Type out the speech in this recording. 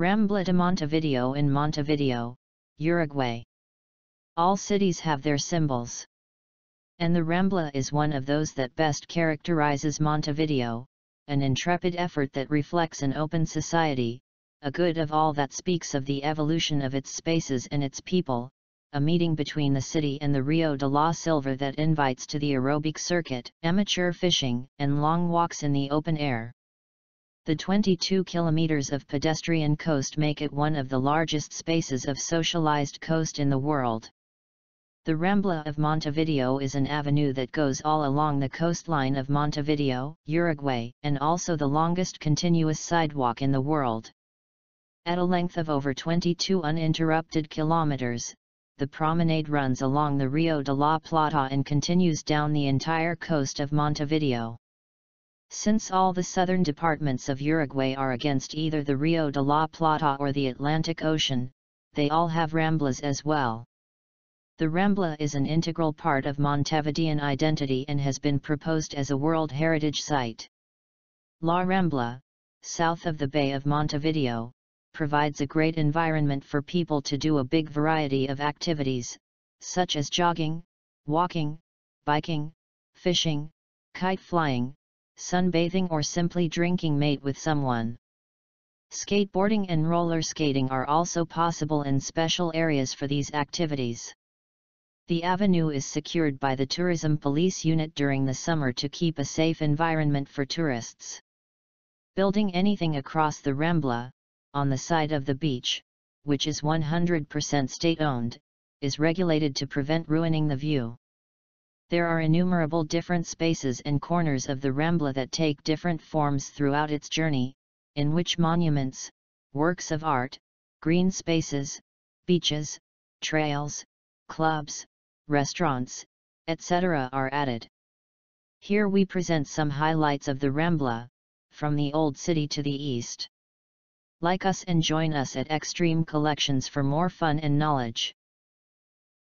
Rambla de Montevideo in Montevideo, Uruguay. All cities have their symbols, and the Rambla is one of those that best characterizes Montevideo, an intrepid effort that reflects an open society, a good of all that speaks of the evolution of its spaces and its people, a meeting between the city and the Rio de la Plata that invites to the aerobic circuit, amateur fishing, and long walks in the open air. The 22 kilometers of pedestrian coast make it one of the largest spaces of socialized coast in the world. The Rambla of Montevideo is an avenue that goes all along the coastline of Montevideo, Uruguay, and also the longest continuous sidewalk in the world. At a length of over 22 uninterrupted kilometers, the promenade runs along the Rio de la Plata and continues down the entire coast of Montevideo. Since all the southern departments of Uruguay are against either the Rio de la Plata or the Atlantic Ocean, they all have Ramblas as well. The Rambla is an integral part of Montevidean identity and has been proposed as a World Heritage Site. La Rambla, south of the Bay of Montevideo, provides a great environment for people to do a big variety of activities, such as jogging, walking, biking, fishing, kite flying, sunbathing, or simply drinking mate with someone. Skateboarding and roller skating are also possible in special areas for these activities. The avenue is secured by the tourism police unit during the summer to keep a safe environment for tourists. Building anything across the Rambla, on the side of the beach, which is 100% state-owned, is regulated to prevent ruining the view. There are innumerable different spaces and corners of the Rambla that take different forms throughout its journey, in which monuments, works of art, green spaces, beaches, trails, clubs, restaurants, etc. are added. Here we present some highlights of the Rambla, from the Old City to the east. Like us and join us at Xtreme Collections for more fun and knowledge.